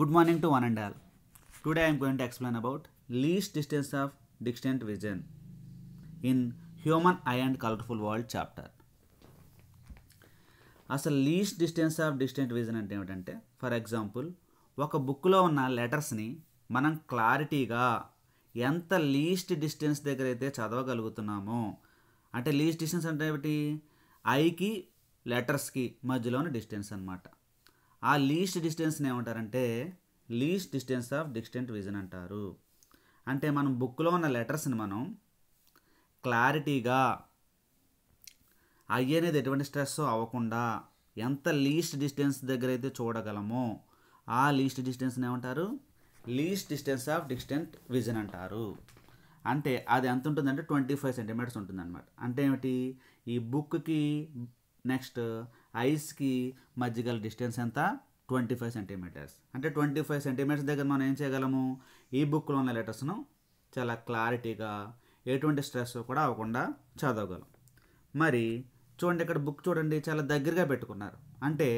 Good morning to one and all. Today I am going to explain about least distance of distant vision in Human Eye and Colorful World chapter. అసలు least distance of distant vision అంటే ఏమిటంటే for example ఒక బుక్లో ఉన్న లెటర్స్ని మనం క్లారిటీగా ఎంత least distance దగ్గర అయితే చదవగలుగుతున్నామో అంటే లీస్ట్ డిస్టెన్స్ అంటే ఏమిటి ఐకి లెటర్స్కి మధ్యలోని డిస్టెన్స్ అనమాట. ఆ లీస్ట్ డిస్టెన్స్ని ఏమంటారంటే least distance of distant vision అంటారు. అంటే మనం బుక్లో ఉన్న లెటర్స్ని మనం క్లారిటీగా ఐ అనేది ఎటువంటి స్ట్రెస్ అవ్వకుండా ఎంత లీస్ట్ డిస్టెన్స్ దగ్గర అయితే చూడగలమో ఆ లీస్ట్ డిస్టెన్స్ని ఏమంటారు least distance of distant vision అంటారు. అంటే అది ఎంత ఉంటుందంటే 25 సెంటీమీటర్స్ ఉంటుందన్నమాట. అంటే ఏమిటి ఈ బుక్కి నెక్స్ట్ ఐస్కి మధ్య గల డిస్టెన్స్ ఎంత 25 సెంటీమీటర్స్. అంటే 25 సెంటీమీటర్స్ దగ్గర మనం ఏం చేయగలము ఈ బుక్లో ఉన్న లెటర్స్ను చాలా క్లారిటీగా ఎటువంటి స్ట్రెస్ కూడా అవ్వకుండా చదవగలం. మరి చూడండి ఇక్కడ బుక్ చూడండి చాలా దగ్గరగా పెట్టుకున్నారు. అంటే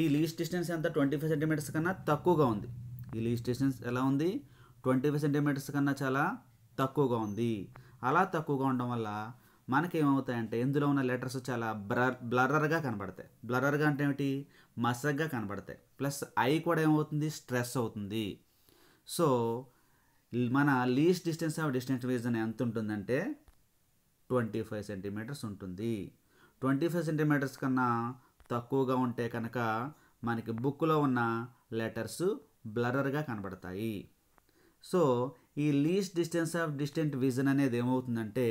ఈ లీస్ట్ డిస్టెన్స్ ఎంత 25 సెంటీమీటర్స్ కన్నా తక్కువగా ఉంది. ఈ లీస్ట్ డిస్టెన్స్ ఎలా ఉంది 25 సెంటీమీటర్స్ కన్నా చాలా తక్కువగా ఉంది. అలా తక్కువగా ఉండడం వల్ల మనకి ఏమవుతాయంటే ఇందులో ఉన్న లెటర్స్ చాలా బ్లర్రర్గా కనబడతాయి. బ్లర్రర్గా అంటే ఏమిటి మసగ్గా కనబడతాయి. ప్లస్ ఐ కూడా ఏమవుతుంది స్ట్రెస్ అవుతుంది. సో మన least distance of distant vision ఎంత ఉంటుందంటే 25 సెంటీమీటర్స్ ఉంటుంది. 25 సెంటీమీటర్స్ కన్నా తక్కువగా ఉంటే కనుక మనకి బుక్లో ఉన్న లెటర్స్ బ్లర్రర్గా కనబడతాయి. సో ఈ least distance of distant vision అనేది ఏమవుతుందంటే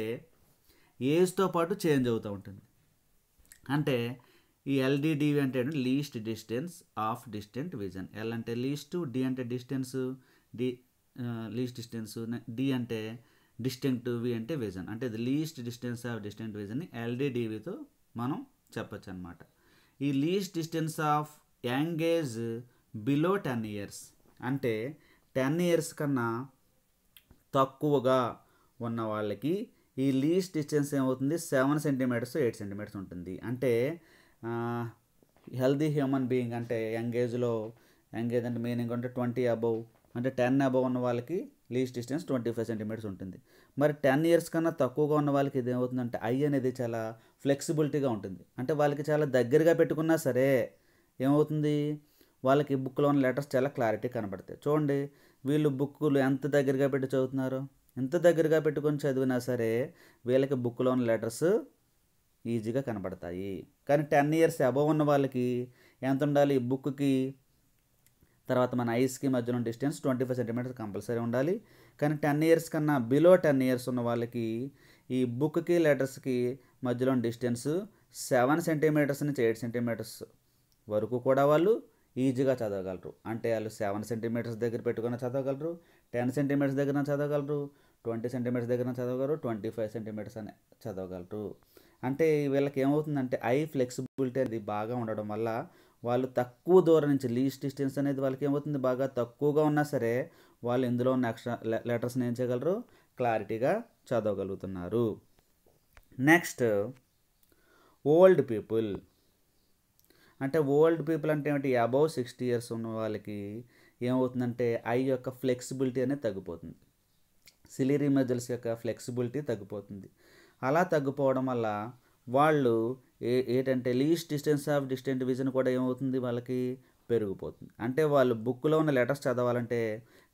ఏజ్తో పాటు చేంజ్ అవుతూ ఉంటుంది. అంటే ఈ ఎల్డిడివి అంటే least distance of distant vision. L అంటే లీస్ట్, డి అంటే distance, D least distance, D అంటే డిస్టెంట్, వి అంటే విజన్. అంటే ఇది లీస్ట్ డిస్టెన్స్ ఆఫ్ డిస్టెంట్ విజన్ని ఎల్డిడివితో మనం చెప్పచ్చు అనమాట. ఈ least distance of young age below 10 years అంటే 10 ఇయర్స్ కన్నా తక్కువగా ఉన్న వాళ్ళకి ఈ లీస్ట్ డిస్టెన్స్ ఏమవుతుంది 7 సెంటీమీటర్స్ 8 సెంటీమీటర్స్ ఉంటుంది. అంటే హెల్దీ హ్యూమన్ బీయింగ్ అంటే యంగ్ ఏజ్ అంటే మీనింగ్ అంటే 20 అబవ్ అంటే 10 అబవ్ ఉన్న వాళ్ళకి లీస్ట్ డిస్టెన్స్ 25 సెంటీమీటర్స్ ఉంటుంది. మరి 10 ఇయర్స్ కన్నా తక్కువగా ఉన్న వాళ్ళకి ఇది ఏమవుతుందంటే ఐ అనేది చాలా ఫ్లెక్సిబిలిటీగా ఉంటుంది. అంటే వాళ్ళకి చాలా దగ్గరగా పెట్టుకున్నా సరే ఏమవుతుంది వాళ్ళకి బుక్లో ఉన్న లెటర్స్ చాలా క్లారిటీ కనబడతాయి. చూడండి వీళ్ళు బుక్కులు ఎంత దగ్గరగా పెట్టి చదువుతున్నారు. ఎంత దగ్గరగా పెట్టుకొని చదివినా సరే వీళ్ళకి బుక్లో ఉన్న లెటర్స్ ఈజీగా కనబడతాయి. కానీ 10 ఇయర్స్ అబవ్ ఉన్న వాళ్ళకి ఎంత ఉండాలి బుక్కి తర్వాత మన ఐస్కి మధ్యలో డిస్టెన్స్ 25 సెంటీమీటర్స్ కంపల్సరీ ఉండాలి. కానీ 10 ఇయర్స్ కన్నా బిలో 10 ఇయర్స్ ఉన్న వాళ్ళకి ఈ బుక్కి లెటర్స్కి మధ్యలో డిస్టెన్స్ 7 సెంటీమీటర్స్ నుంచి 8 సెంటీమీటర్స్ వరకు కూడా వాళ్ళు ఈజీగా చదవగలరు. అంటే వాళ్ళు 7 సెంటీమీటర్స్ దగ్గర పెట్టుకుని చదవగలరు, 10 సెంటీమీటర్స్ దగ్గర చదవగలరు, 20 సెంటీమీటర్స్ దగ్గర చదవగలరు, 25 సెంటీమీటర్స్ అని చదవగలరు. అంటే వీళ్ళకి ఏమవుతుందంటే ఐ ఫ్లెక్సిబిలిటీ అనేది బాగా ఉండడం వల్ల వాళ్ళు తక్కువ దూరం నుంచి లీస్ట్ డిస్టెన్స్ అనేది వాళ్ళకి ఏమవుతుంది బాగా తక్కువగా ఉన్నా సరే వాళ్ళు ఇందులో ఉన్న లెటర్స్ని ఏం చేయగలరు క్లారిటీగా చదవగలుగుతున్నారు. నెక్స్ట్ ఓల్డ్ పీపుల్ అంటే ఓల్డ్ పీపుల్ అంటే ఏమిటి అబౌవ్ 60 ఇయర్స్ ఉన్న వాళ్ళకి ఏమవుతుందంటే ఐ యొక్క ఫ్లెక్సిబిలిటీ అనేది తగ్గిపోతుంది. సిలిరీ మజిల్స్ యొక్క ఫ్లెక్సిబిలిటీ తగ్గిపోతుంది. అలా తగ్గిపోవడం వల్ల వాళ్ళు ఏంటంటే least distance of distant vision కూడా ఏమవుతుంది వాళ్ళకి పెరిగిపోతుంది. అంటే వాళ్ళు బుక్లో ఉన్న లెటర్స్ చదవాలంటే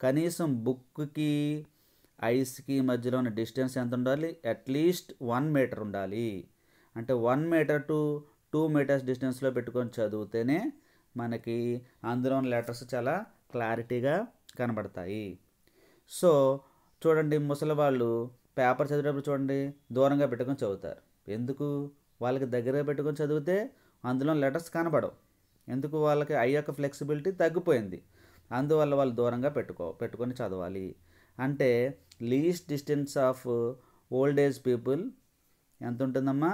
కనీసం బుక్కి ఐస్కి మధ్యలో ఉన్న డిస్టెన్స్ ఎంత ఉండాలి అట్లీస్ట్ 1 మీటర్ ఉండాలి. అంటే 1 మీటర్ టు 2 మీటర్స్ డిస్టెన్స్లో పెట్టుకొని చదివితేనే మనకి అందులో ఉన్న లెటర్స్ చాలా క్లారిటీగా కనబడతాయి. సో చూడండి ముసలి వాళ్ళు పేపర్ చదివేటప్పుడు చూడండి దూరంగా పెట్టుకొని చదువుతారు. ఎందుకు వాళ్ళకి దగ్గరగా పెట్టుకొని చదివితే అందులో లెటర్స్ కనబడవు. ఎందుకు వాళ్ళకి ఐ యొక్క ఫ్లెక్సిబిలిటీ తగ్గిపోయింది. అందువల్ల వాళ్ళు దూరంగా పెట్టుకొని చదవాలి. అంటే least distance of old age people ఎంత ఉంటుందమ్మా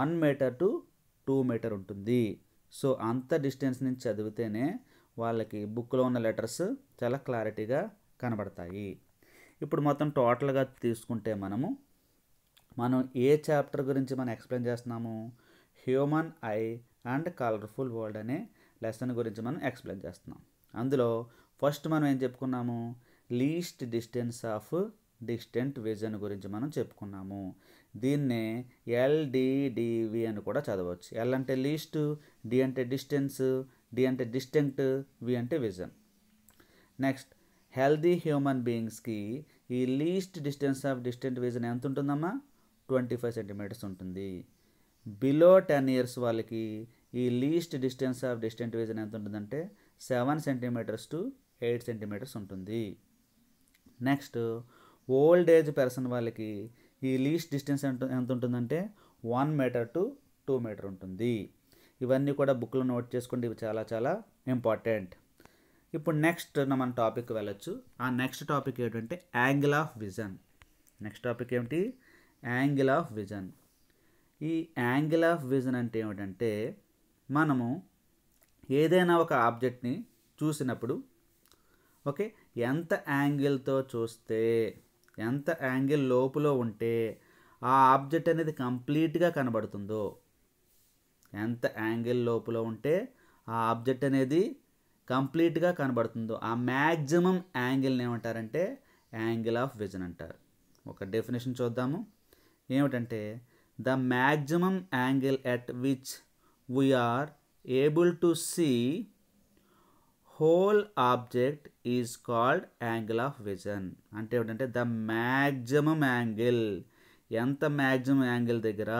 1 మీటర్ టు 2 మీటర్ ఉంటుంది. సో అంత డిస్టెన్స్ నుంచి చదివితేనే వాళ్ళకి బుక్లో ఉన్న లెటర్స్ చాలా క్లారిటీగా కనబడతాయి. ఇప్పుడు మొత్తం టోటల్గా తీసుకుంటే మనం ఏ చాప్టర్ గురించి మనం ఎక్స్ప్లెయిన్ చేస్తున్నాము human eye and colourful world అనే లెసన్ గురించి మనం ఎక్స్ప్లెయిన్ చేస్తున్నాం. అందులో ఫస్ట్ మనం ఏం చెప్పుకున్నాము least distance of distant vision గురించి మనం చెప్పుకున్నాము దీన్నే LDDV అని కూడా చదవచ్చు L అంటే లీస్ట్ D అంటే డిస్టెన్స్ D అంటే డిస్టెంట్ V అంటే vision next healthy human beings కి ఈ least distance of distant vision ఎంత ఉంటుందమ్మా 25 సెంటీమీటర్స్ ఉంటుంది బిలో 10 ఇయర్స్ వాళ్ళకి ఈ least distance of distant vision ఎంత ఉంటుందంటే 7 సెంటీమీటర్స్ టు 8 సెంటీమీటర్స్ ఉంటుంది నెక్స్ట్ ఓల్డ్ ఏజ్ పర్సన్ వాళ్ళకి ఈ లీస్ట్ డిస్టెన్స్ ఎంత ఉంటుందంటే 1 మీటర్ టు 2 మీటర్ ఉంటుంది ఇవన్నీ కూడా బుక్లో నోట్ చేసుకోండి ఇవి చాలా చాలా ఇంపార్టెంట్ ఇప్పుడు నెక్స్ట్ మనం టాపిక్ వెళ్ళొచ్చు ఆ నెక్స్ట్ టాపిక్ ఏంటంటే angle of vision next topic ఏమిటి యాంగిల్ ఆఫ్ విజన్ ఈ యాంగిల్ ఆఫ్ విజన్ అంటే ఏమిటంటే మనము ఏదైనా ఒక ఆబ్జెక్ట్ని చూసినప్పుడు ఓకే ఎంత యాంగిల్తో చూస్తే ఎంత యాంగిల్ లోపులో ఉంటే ఆ ఆబ్జెక్ట్ అనేది కంప్లీట్గా కనబడుతుందో ఎంత యాంగిల్ లోపులో ఉంటే ఆ ఆబ్జెక్ట్ అనేది కంప్లీట్గా కనబడుతుందో ఆ మ్యాక్సిమం యాంగిల్ని ఏమంటారంటే యాంగిల్ ఆఫ్ విజన్ అంటారు ఒక డెఫినేషన్ చూద్దాము ఏమిటంటే the maximum angle at which we are able to see whole object is called angle of vision అంటే ఏమిటంటే ద మ్యాక్సిమం యాంగిల్ ఎంత మ్యాక్సిమం యాంగిల్ దగ్గర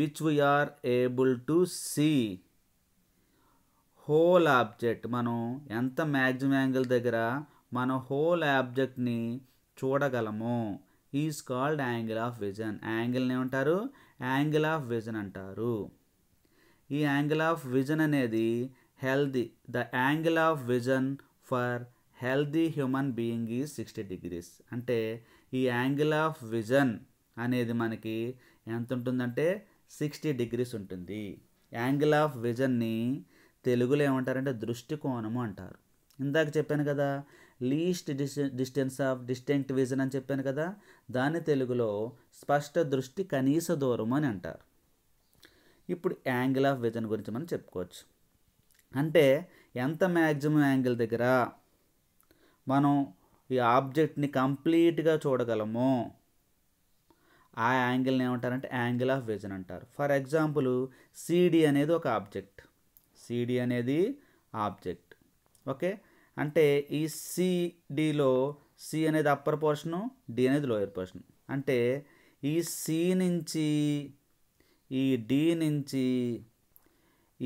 which we are able to see whole object మనం ఎంత మ్యాక్సిమం యాంగిల్ దగ్గర మన హోల్ ఆబ్జెక్ట్ని చూడగలము is called angle of vision యాంగిల్ని ఏమంటారు యాంగిల్ ఆఫ్ విజన్ అంటారు ఈ యాంగిల్ ఆఫ్ విజన్ అనేది healthy the angle of vision for healthy human being is 60 degrees అంటే ఈ యాంగిల్ ఆఫ్ విజన్ అనేది మనకి ఎంత ఉంటుందంటే 60 degrees ఉంటుంది యాంగిల్ ఆఫ్ విజన్ని తెలుగులో ఏమంటారంటే దృష్టికోణము అంటారు ఇందాక చెప్పాను కదా least distance of distinct vision అని చెప్పాను కదా దాన్ని తెలుగులో స్పష్ట దృష్టి కనీస దూరం అని అంటారు ఇప్పుడు యాంగిల్ ఆఫ్ విజన్ గురించి మనం చెప్పుకోవచ్చు అంటే ఎంత మ్యాక్సిమం యాంగిల్ దగ్గర మనం ఈ ఆబ్జెక్ట్ని కంప్లీట్గా చూడగలము ఆ యాంగిల్ని ఏమంటారంటే యాంగిల్ ఆఫ్ విజన్ అంటారు ఫర్ ఎగ్జాంపుల్ CD అనేది ఒక ఆబ్జెక్ట్ CD అనేది ఆబ్జెక్ట్ ఓకే అంటే ఈ CDలో C అనేది అప్పర్ పోర్షను D అనేది లోయర్ పోర్షన్ అంటే ఈ C నుంచి ఈ D నుంచి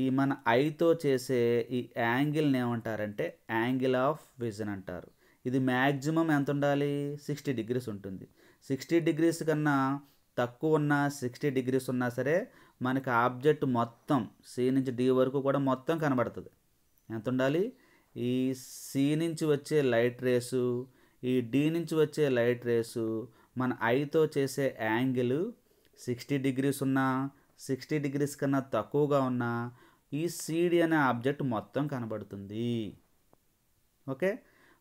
ఈ మన ఐతో చేసే ఈ యాంగిల్ని ఏమంటారంటే యాంగిల్ ఆఫ్ విజన్ అంటారు ఇది మ్యాక్సిమం ఎంత ఉండాలి 60 degrees ఉంటుంది 60 degrees కన్నా తక్కువ ఉన్న 60 degrees ఉన్నా సరే మనకు ఆబ్జెక్ట్ మొత్తం C నుంచి D వరకు కూడా మొత్తం కనబడుతుంది ఎంత ఉండాలి ఈ C నుంచి వచ్చే లైట్ రేసు ఈ D నుంచి వచ్చే లైట్ రేసు మన ఐతో చేసే యాంగిల్ 60 degrees ఉన్నా 60 degrees కన్నా తక్కువగా ఉన్న ఈ CD అనే ఆబ్జెక్ట్ మొత్తం కనబడుతుంది ఓకే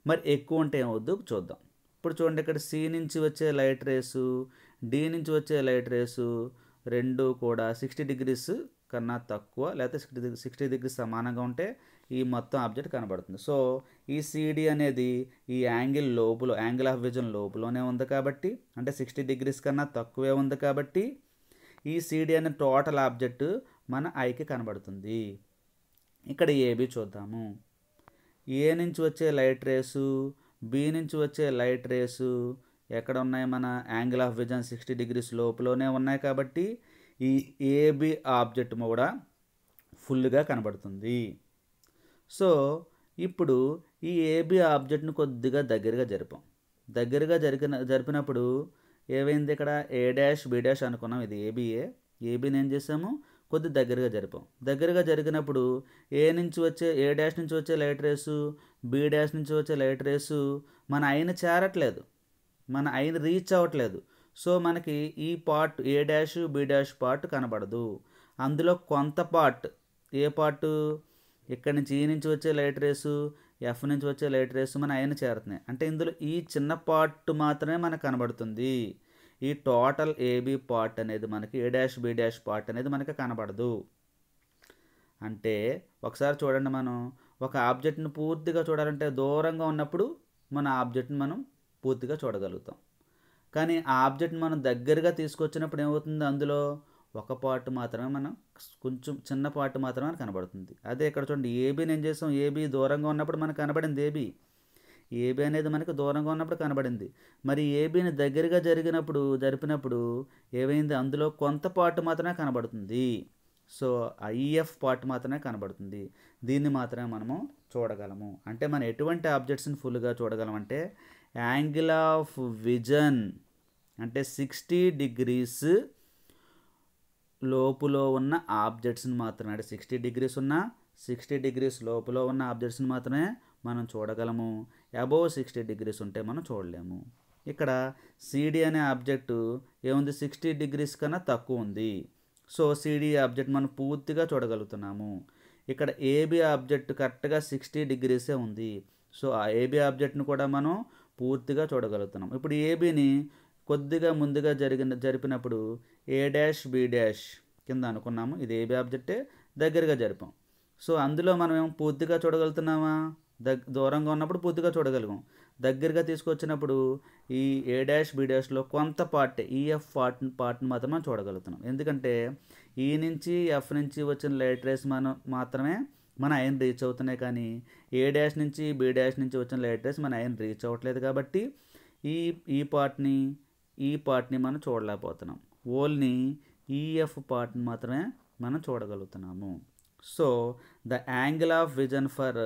మరి ఎక్కువ ఉంటే ఏమవుద్దు చూద్దాం ఇప్పుడు చూడండి ఇక్కడ C నుంచి వచ్చే లైట్ రేసు D నుంచి వచ్చే లైట్ రేసు రెండు కూడా 60 degrees కన్నా తక్కువ లేకపోతే 60 degrees సమానంగా ఉంటే ఈ మొత్తం ఆబ్జెక్ట్ కనబడుతుంది సో ఈ CD అనేది ఈ యాంగిల్ లోపల యాంగిల్ ఆఫ్ విజన్ లోపలనే ఉంది కాబట్టి అంటే 60 degrees కన్నా తక్కువే ఉంది కాబట్టి ఈ CD అనే టోటల్ ఆబ్జెక్ట్ మన ఐకి కనబడుతుంది ఇక్కడ AB చూద్దాము A నుంచి వచ్చే లైట్ రేసు B నుంచి వచ్చే లైట్ రేసు ఎక్కడ ఉన్నాయి మన యాంగిల్ ఆఫ్ విజన్ 60 degrees లోపలనే ఉన్నాయి కాబట్టి ఈ AB ఆబ్జెక్ట్ కూడా ఫుల్గా కనబడుతుంది సో ఇప్పుడు ఈ AB ఆబ్జెక్ట్ని కొద్దిగా దగ్గరగా జరిపాం దగ్గరగా జరిపినప్పుడు ఏమైంది ఇక్కడ A' B' అనుకున్నాం ఇది ABని ఏం చేసాము కొద్ది దగ్గరగా జరిపాం దగ్గరగా జరిగినప్పుడు A' నుంచి వచ్చే లైట్ రేసు B' నుంచి వచ్చే లైట్ రేసు మన ఐని చేరట్లేదు మన ఐని రీచ్ అవ్వట్లేదు సో మనకి ఈ పార్ట్ A' B' పార్ట్ కనబడదు అందులో కొంత పార్ట్ ఏ పార్ట్ ఇక్కడ నుంచి E నుంచి వచ్చే లైట్ రేసు F నుంచి వచ్చే లైట్ రేసు మన ఐని చేరుతున్నాయి అంటే ఇందులో ఈ చిన్న పార్ట్ మాత్రమే మనకు కనబడుతుంది ఈ టోటల్ AB పార్ట్ అనేది మనకి A' B' పార్ట్ అనేది మనకి కనబడదు అంటే ఒకసారి చూడండి మనం ఒక ఆబ్జెక్ట్ను పూర్తిగా చూడాలంటే దూరంగా ఉన్నప్పుడు మన ఆబ్జెక్ట్ని మనం పూర్తిగా చూడగలుగుతాం. కానీ ఆ ఆబ్జెక్ట్ని మనం దగ్గరగా తీసుకొచ్చినప్పుడు ఏమవుతుంది, అందులో ఒక పార్ట్ మాత్రమే మనం కొంచెం చిన్న పార్ట్ మాత్రమే కనబడుతుంది. అదే ఇక్కడ చూడండి ఏబీని ఏం చేసాం, ఏబీ దూరంగా ఉన్నప్పుడు మనకు కనబడింది, ఏబీ అనేది మనకు దూరంగా ఉన్నప్పుడు కనబడింది. మరి ఏబీని దగ్గరగా జరిపినప్పుడు ఏమైంది, అందులో కొంత పార్ట్ మాత్రమే కనబడుతుంది. సో ఐఎఫ్ పార్ట్ మాత్రమే కనబడుతుంది, దీన్ని మాత్రమే మనము చూడగలము. అంటే మనం ఎటువంటి ఆబ్జెక్ట్స్ని ఫుల్గా చూడగలమంటే యాంగిల్ ఆఫ్ విజన్ అంటే 60 degrees లోపులో ఉన్న ఆబ్జెక్ట్స్ని మాత్రమే, అంటే 60 degrees ఉన్న 60 degrees లోపులో ఉన్న ఆబ్జెక్ట్స్ని మాత్రమే మనం చూడగలము. అబోవ్ 60 degrees ఉంటే మనం చూడలేము. ఇక్కడ సిడి అనే ఆబ్జెక్టు ఏముంది, 60 degrees కన్నా తక్కువ ఉంది. సో సిడి ఆబ్జెక్ట్ మనం పూర్తిగా చూడగలుగుతున్నాము. ఇక్కడ ఏబి ఆబ్జెక్ట్ కరెక్ట్గా 60 degrees ఉంది. సో ఆ ఏబి ఆబ్జెక్ట్ను కూడా మనం పూర్తిగా చూడగలుగుతున్నాం. ఇప్పుడు ఏబిని కొద్దిగా ముందుగా జరిపినప్పుడు ఏ డాష్ బి డాష్ కింద అనుకున్నాము, ఇది ఏబి ఆబ్జెక్టే దగ్గరగా జరిపాం. సో అందులో మనం ఏమో పూర్తిగా చూడగలుగుతున్నామా, దూరంగా ఉన్నప్పుడు పూర్తిగా చూడగలిగాం, దగ్గరగా తీసుకొచ్చినప్పుడు ఈ ఏ డాష్ బి డాష్లో కొంత పార్ట్ ఈఎఫ్ పార్ట్ని మాత్రమే మనం చూడగలుగుతున్నాం. ఎందుకంటే ఈ నుంచి ఎఫ్ నుంచి వచ్చిన లైట్ రేస్ మాత్రమే మన ఐన్ రీచ్ అవుతున్నాయి, కానీ ఏ డాష్ నుంచి బి డాష్ నుంచి వచ్చిన లైట్ రేస్ మన ఐన్ రీచ్ అవ్వట్లేదు. కాబట్టి ఈ పార్ట్ని మనం చూడలేకపోతున్నాం, ఓన్లీ ఈఎఫ్ పార్ట్ని మాత్రమే మనం చూడగలుగుతున్నాము. So the angle of vision for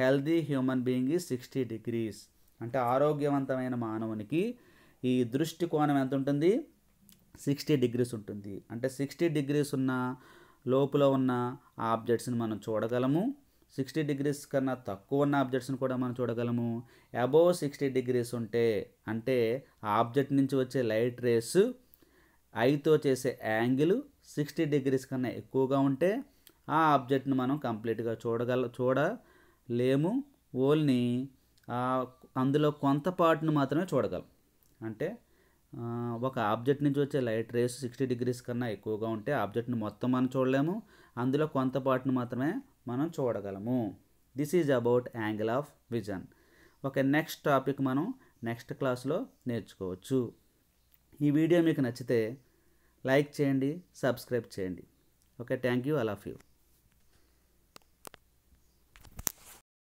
healthy human being is 60 degrees. అంటే ఆరోగ్యవంతమైన మానవునికి ఈ దృష్టి కోణం ఎంత ఉంటుంది, 60 degrees ఉంటుంది. అంటే 60 degrees ఉన్న లోపల ఉన్న ఆబ్జెక్ట్స్ని మనం చూడగలము, 60 degrees కన్నా తక్కువ ఉన్న ఆబ్జెక్ట్స్ని కూడా మనం చూడగలము. అబోవ్ 60 degrees ఉంటే అంటే ఆబ్జెక్ట్ నుంచి వచ్చే లైట్ రేస్ ఐతో చేసే యాంగిల్ 60 degrees కన్నా ఎక్కువగా ఉంటే ఆ ఆబ్జెక్ట్ని మనం కంప్లీట్గా చూడలేము, ఓన్లీ అందులో కొంత పార్ట్ను మాత్రమే చూడగలం. అంటే ఒక ఆబ్జెక్ట్ నుంచి వచ్చే లైట్ రేస్ 60 degrees కన్నా ఎక్కువగా ఉంటే ఆబ్జెక్ట్ని మొత్తం మనం చూడలేము, అందులో కొంత పార్ట్ను మాత్రమే మనం చూడగలము. This is about angle of vision. Okay, next topic మనం నెక్స్ట్ క్లాస్లో నేర్చుకోవచ్చు. ఈ వీడియో మీకు నచ్చితే లైక్ చేయండి, సబ్స్క్రైబ్ చేయండి. Okay, thank you all of you.